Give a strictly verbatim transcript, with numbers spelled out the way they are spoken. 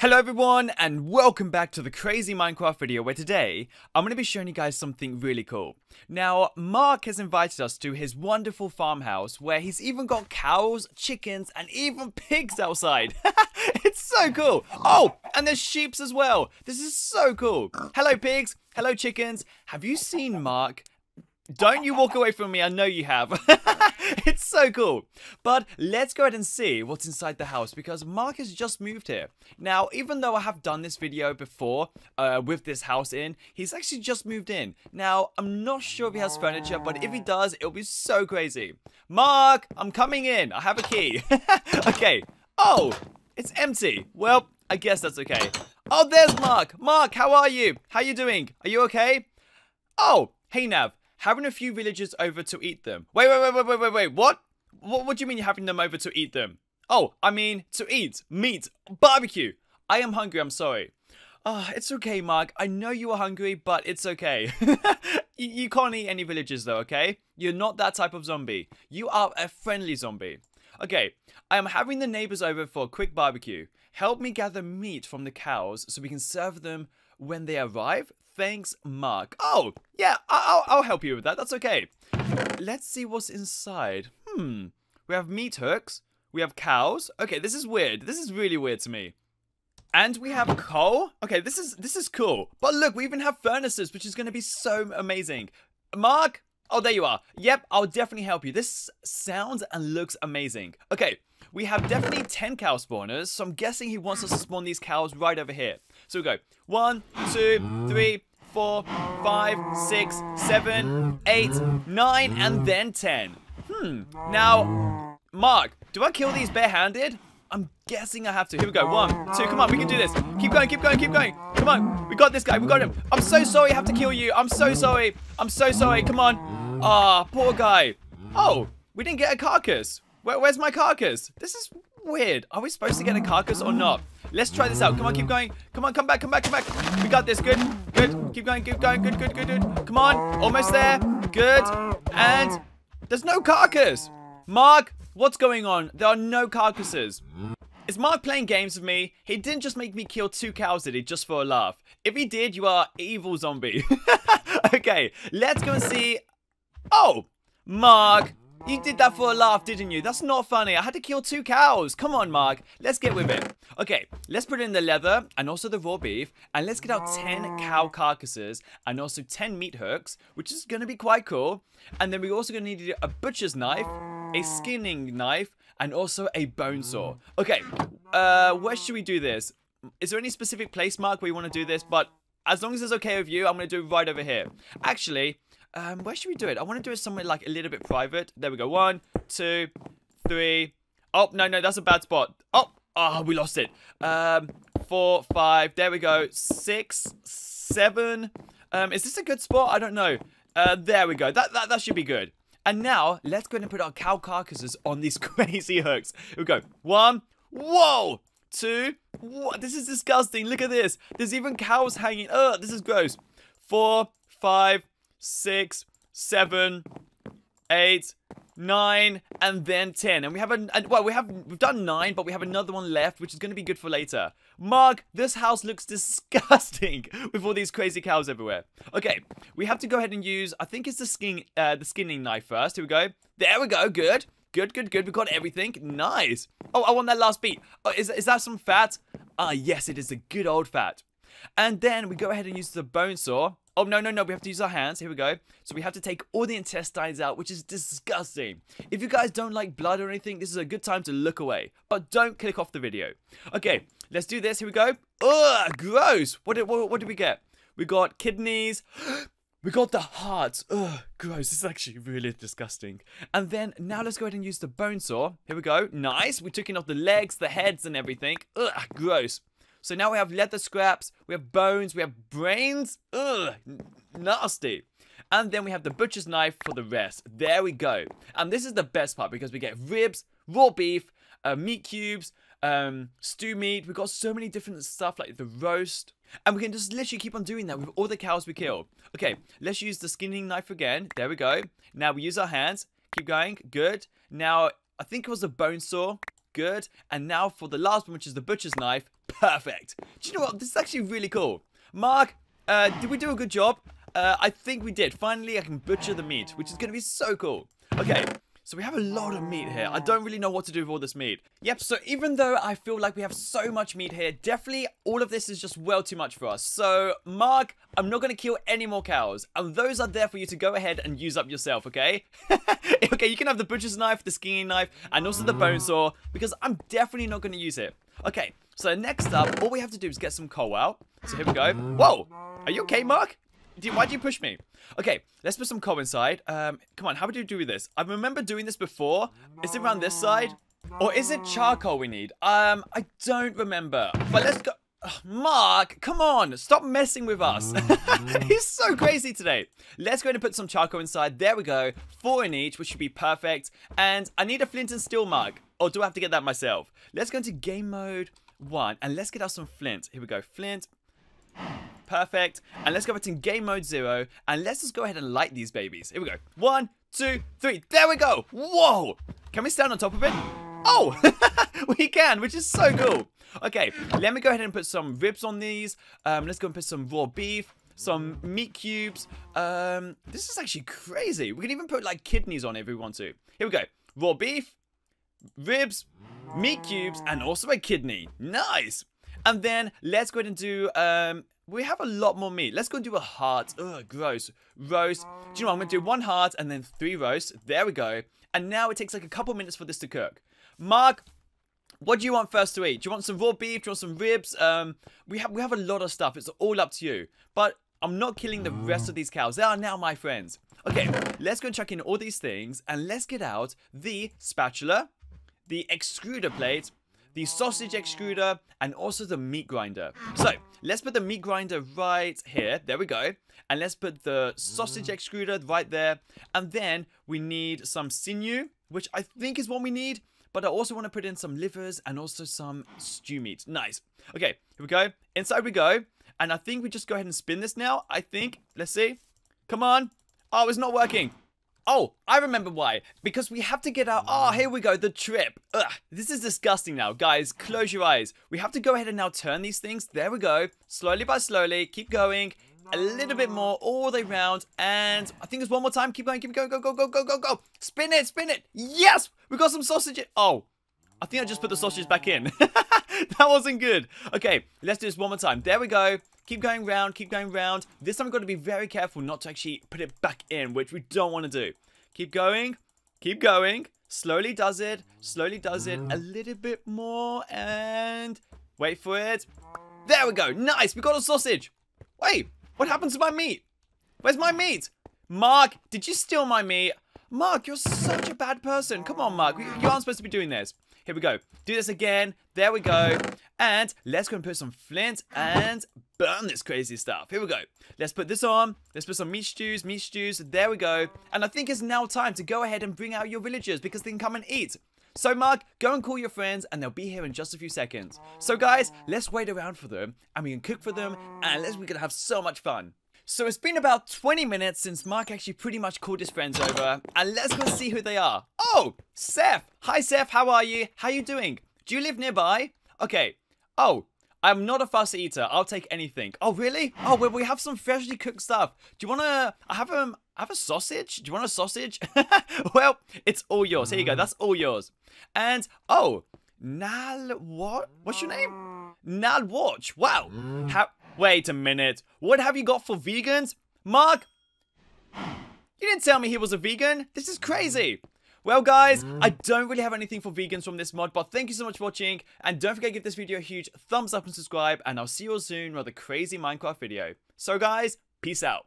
Hello everyone and welcome back to the crazy Minecraft video, where today I'm going to be showing you guys something really cool. Now Mark has invited us to his wonderful farmhouse where he's even got cows, chickens and even pigs outside. It's so cool. Oh, and there's sheep as well. This is so cool. Hello pigs. Hello chickens. Have you seen Mark? Don't you walk away from me, I know you have. It's so cool. But let's go ahead and see what's inside the house, because Mark has just moved here. Now, even though I have done this video before uh, with this house in, he's actually just moved in. Now, I'm not sure if he has furniture, but if he does, it'll be so crazy. Mark, I'm coming in. I have a key. Okay. Oh, it's empty. Well, I guess that's okay. Oh, there's Mark. Mark, how are you? How you doing? Are you okay? Oh, hey, Nav. Having a few villagers over to eat them. Wait, wait, wait, wait, wait, wait, wait, what? What, what do you mean you're having them over to eat them? Oh, I mean, to eat, meat, barbecue. I am hungry, I'm sorry. Oh, it's okay, Mark. I know you are hungry, but it's okay. you, you can't eat any villagers though, okay? You're not that type of zombie. You are a friendly zombie. Okay, I am having the neighbors over for a quick barbecue. Help me gather meat from the cows so we can serve them when they arrive. Thanks, Mark. Oh, yeah, I'll, I'll help you with that. That's okay. Let's see what's inside. Hmm. We have meat hooks. We have cows. Okay, this is weird. This is really weird to me. And we have coal. Okay, this is this is cool. But look, we even have furnaces, which is going to be so amazing. Mark? Oh, there you are. Yep, I'll definitely help you. This sounds and looks amazing. Okay, we have definitely ten cow spawners, so I'm guessing he wants us to spawn these cows right over here. So we go. One, two, three, four, five, six, seven, eight, nine, and then ten. Hmm. Now, Mark, do I kill these barehanded? I'm guessing I have to. Here we go. One, two, come on, we can do this. Keep going, keep going, keep going. Come on, we got this guy, we got him. I'm so sorry I have to kill you. I'm so sorry. I'm so sorry. Come on. Ah, oh, poor guy. Oh, we didn't get a carcass. Where, where's my carcass? This is weird. Are we supposed to get a carcass or not? Let's try this out. Come on, keep going. Come on, come back, come back, come back. We got this. Good, good. Keep going, keep going. Good, good, good, good. Come on. Almost there. Good. And there's no carcass. Mark, what's going on? There are no carcasses. Is Mark playing games with me? He didn't just make me kill two cows, did he? Just for a laugh. If he did, you are evil zombie. Okay, let's go and see. Oh, Mark. You did that for a laugh, didn't you? That's not funny. I had to kill two cows. Come on, Mark. Let's get with it. Okay, let's put in the leather and also the raw beef. And let's get out ten cow carcasses and also ten meat hooks, which is going to be quite cool. And then we're also going to need a butcher's knife, a skinning knife, and also a bone saw. Okay, uh, where should we do this? Is there any specific place, Mark, where you want to do this? But as long as it's okay with you, I'm going to do it right over here. Actually... Um, where should we do it? I want to do it somewhere like a little bit private. There we go. One, two, three. Oh, no, no, that's a bad spot. Oh, oh, we lost it. Um, four, five. There we go. Six, seven. Um, is this a good spot? I don't know. Uh, there we go. That, that, that should be good. And now, let's go ahead and put our cow carcasses on these crazy hooks. Here we go. One. Whoa. Two. What? This is disgusting. Look at this. There's even cows hanging. Ugh, this is gross. Four, five. Six, seven, eight, nine, and then ten. And we have an well, we have we've done nine, but we have another one left, which is going to be good for later. Mark, this house looks disgusting with all these crazy cows everywhere. Okay, we have to go ahead and use. I think it's the skin, uh, the skinning knife first. Here we go. There we go. Good, good, good, good. We got everything. Nice. Oh, I want that last beat. Oh, is is that some fat? Ah, uh, yes, it is the good old fat. And then we go ahead and use the bone saw. Oh, no, no, no, we have to use our hands. Here we go. So we have to take all the intestines out, which is disgusting. If you guys don't like blood or anything, this is a good time to look away. But don't click off the video. Okay, let's do this. Here we go. Ugh, gross. What did, what, what did we get? We got kidneys. We got the hearts. Ugh, gross. This is actually really disgusting. And then, now let's go ahead and use the bone saw. Here we go. Nice. We're taking off the legs, the heads, and everything. Ugh, gross. So now we have leather scraps, we have bones, we have brains. Ugh, nasty. And then we have the butcher's knife for the rest. There we go. And this is the best part because we get ribs, raw beef, uh, meat cubes, um, stew meat. We've got so many different stuff like the roast. And we can just literally keep on doing that with all the cows we kill. Okay, let's use the skinning knife again. There we go. Now we use our hands. Keep going. Good. Now, I think it was a bone saw. Good. And now for the last one, which is the butcher's knife. Perfect. Do you know what? This is actually really cool. Mark, uh, did we do a good job? Uh, I think we did. Finally, I can butcher the meat, which is going to be so cool. Okay. So we have a lot of meat here. I don't really know what to do with all this meat. Yep, so even though I feel like we have so much meat here, definitely all of this is just well too much for us. So, Mark, I'm not going to kill any more cows. And those are there for you to go ahead and use up yourself, okay? Okay, you can have the butcher's knife, the skinning knife, and also the bone saw, because I'm definitely not going to use it. Okay, so next up, all we have to do is get some coal out. So here we go. Whoa, are you okay, Mark? Dude, why'd you push me? Okay, let's put some coal inside. Um, come on, how would you do this? I remember doing this before. Is it around this side? Or is it charcoal we need? Um, I don't remember. But let's go... Ugh, Mark, come on. Stop messing with us. He's so crazy today. Let's go and put some charcoal inside. There we go. Four in each, which should be perfect. And I need a flint and steel, Mark. Or do I have to get that myself? Let's go into game mode one. And let's get us some flint. Here we go. Flint. Perfect. And let's go back to game mode zero. And let's just go ahead and light these babies. Here we go. One, two, three. There we go. Whoa. Can we stand on top of it? Oh, we can, which is so cool. Okay, let me go ahead and put some ribs on these. Um, let's go and put some raw beef, some meat cubes. Um, this is actually crazy. We can even put like kidneys on it if we want to. Here we go. Raw beef, ribs, meat cubes, and also a kidney. Nice. And then let's go ahead and do... Um, we have a lot more meat. Let's go and do a heart. Ugh, gross. Roast. Do you know what? I'm going to do one heart and then three roasts. There we go. And now it takes like a couple minutes for this to cook. Mark, what do you want first to eat? Do you want some raw beef? Do you want some ribs? Um, we have we have a lot of stuff. It's all up to you. But I'm not killing the rest of these cows. They are now my friends. Okay, let's go and chuck in all these things. And let's get out the spatula, the extruder plate, the sausage extruder, and also the meat grinder. So, let's put the meat grinder right here. There we go. And let's put the sausage extruder right there. And then we need some sinew, which I think is what we need. But I also want to put in some livers and also some stew meat. Nice. Okay, here we go. Inside we go. And I think we just go ahead and spin this now. I think. Let's see. Come on. Oh, it's not working. Oh, I remember why. Because we have to get out... Oh, here we go, the trip. Ugh, this is disgusting now. Guys, close your eyes. We have to go ahead and now turn these things. There we go. Slowly by slowly. Keep going. A little bit more all the way round. And I think it's one more time. Keep going, keep going. Go, go, go, go, go, go. Spin it, spin it. Yes! We got some sausage. Oh, I think I just put the sausage back in. That wasn't good. Okay, let's do this one more time. There we go. Keep going round, keep going round. This time we've got to be very careful not to actually put it back in, which we don't want to do. Keep going, keep going. Slowly does it, slowly does it. A little bit more and wait for it. There we go. Nice, we got a sausage. Wait, what happened to my meat? Where's my meat? Mark, did you steal my meat? Mark, you're such a bad person. Come on, Mark. You aren't supposed to be doing this. Here we go. Do this again. There we go. And let's go and put some flint and burn this crazy stuff. Here we go. Let's put this on. Let's put some meat stews, meat stews. There we go. And I think it's now time to go ahead and bring out your villagers because they can come and eat. So, Mark, go and call your friends and they'll be here in just a few seconds. So, guys, let's wait around for them and we can cook for them and let's, we're going to have so much fun. So it's been about twenty minutes since Mark actually pretty much called his friends over. And let's go see who they are. Oh, Seth. Hi, Seth. How are you? How are you doing? Do you live nearby? Okay. Oh, I'm not a fussy eater. I'll take anything. Oh, really? Oh, well, we have some freshly cooked stuff. Do you want to... I have, um, I have a sausage. Do you want a sausage? Well, it's all yours. Here you go. That's all yours. And, oh, Nal... What? What's your name? Nal Watch. Wow. How... Wait a minute. What have you got for vegans? Mark, you didn't tell me he was a vegan. This is crazy. Well, guys, I don't really have anything for vegans from this mod, but thank you so much for watching. And don't forget to give this video a huge thumbs up and subscribe. And I'll see you all soon with another crazy Minecraft video. So, guys, peace out.